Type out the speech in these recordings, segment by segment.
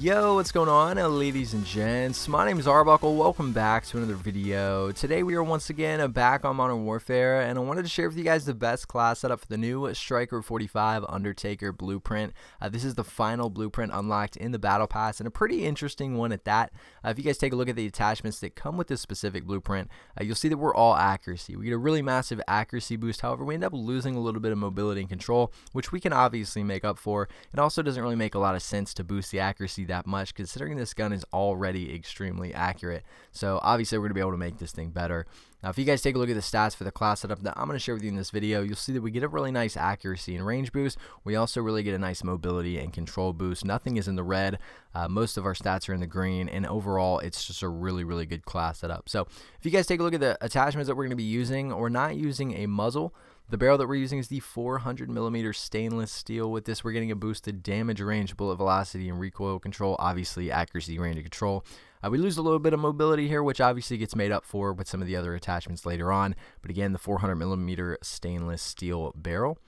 Yo, what's going on, ladies and gents? My name is Arbuckle. Welcome back to another video. Today we are once again back on Modern Warfare, and I wanted to share with you guys the best class setup for the new Striker 45 Undertaker blueprint. This is the final blueprint unlocked in the Battle Pass, and a pretty interesting one at that. If you guys take a look at the attachments that come with this specific blueprint, you'll see that we're all accuracy. We get a really massive accuracy boost. However, we end up losing a little bit of mobility and control, which we can obviously make up for. It also doesn't really make a lot of sense to boost the accuracy that much, considering this gun is already extremely accurate. So obviously we're gonna be able to make this thing better. Now, if you guys take a look at the stats for the class setup that I'm going to share with you in this video, you'll see that we get a really nice accuracy and range boost. We also really get a nice mobility and control boost. Nothing is in the red. Most of our stats are in the green, and overall, it's just a really, really good class setup. So if you guys take a look at the attachments that we're going to be using, we're not using a muzzle. The barrel that we're using is the 400mm stainless steel. With this, we're getting a boost to damage, range, bullet velocity, and recoil control. Obviously, accuracy, range, and control. We lose a little bit of mobility here, which obviously gets made up for with some of the other attachments later on. But again, the 400mm stainless steel barrel.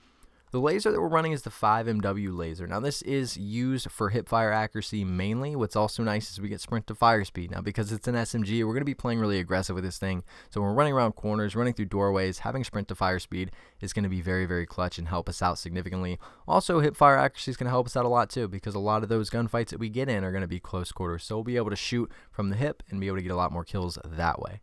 The laser that we're running is the 5MW laser. Now, this is used for hipfire accuracy mainly. What's also nice is we get sprint to fire speed. Now, because it's an SMG, we're going to be playing really aggressive with this thing. So when we're running around corners, running through doorways, having sprint to fire speed is going to be very, very clutch and help us out significantly. Also, hipfire accuracy is going to help us out a lot too, because a lot of those gunfights that we get in are going to be close quarters. So we'll be able to shoot from the hip and be able to get a lot more kills that way.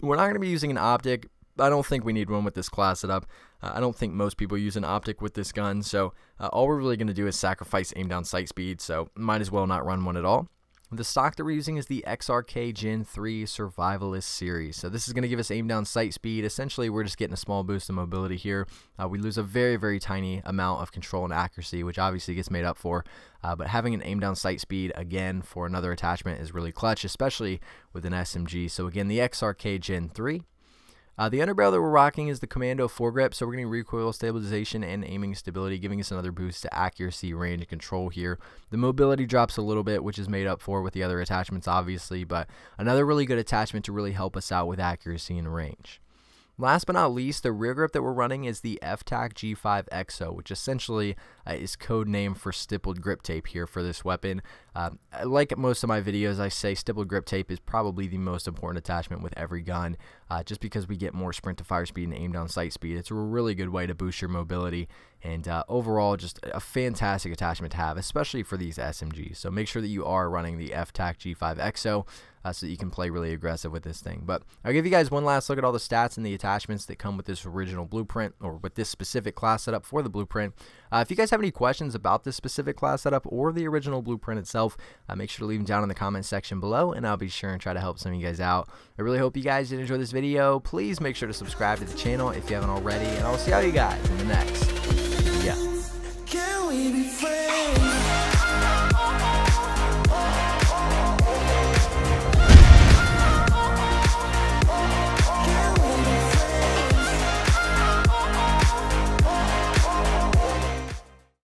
We're not going to be using an optic. I don't think we need one with this class setup. I don't think most people use an optic with this gun, so all we're really going to do is sacrifice aim down sight speed, so might as well not run one at all. The stock that we're using is the XRK Gen 3 Survivalist Series. So this is going to give us aim down sight speed. Essentially, we're just getting a small boost in mobility here. We lose a very, very tiny amount of control and accuracy, which obviously gets made up for. But having an aim down sight speed, again, for another attachment is really clutch, especially with an SMG. So again, the XRK Gen 3. The underbarrel that we're rocking is the Commando foregrip, so we're getting recoil stabilization and aiming stability, giving us another boost to accuracy, range, and control here. The mobility drops a little bit, which is made up for with the other attachments, obviously, but another really good attachment to really help us out with accuracy and range. Last but not least, the rear grip that we're running is the FTAC G5-XO, which essentially is code name for stippled grip tape here for this weapon. Like most of my videos, I say stippled grip tape is probably the most important attachment with every gun, just because we get more sprint to fire speed and aim down sight speed. It's a really good way to boost your mobility, and overall just a fantastic attachment to have, especially for these SMGs. So make sure that you are running the FTAC G5-XO. So that you can play really aggressive with this thing. But I'll give you guys one last look at all the stats and the attachments that come with this original blueprint, or with this specific class setup for the blueprint. If you guys have any questions about this specific class setup or the original blueprint itself, make sure to leave them down in the comment section below, and I'll be sure and try to help some of you guys out. I really hope you guys did enjoy this video. Please make sure to subscribe to the channel if you haven't already, and I'll see all you guys in the next.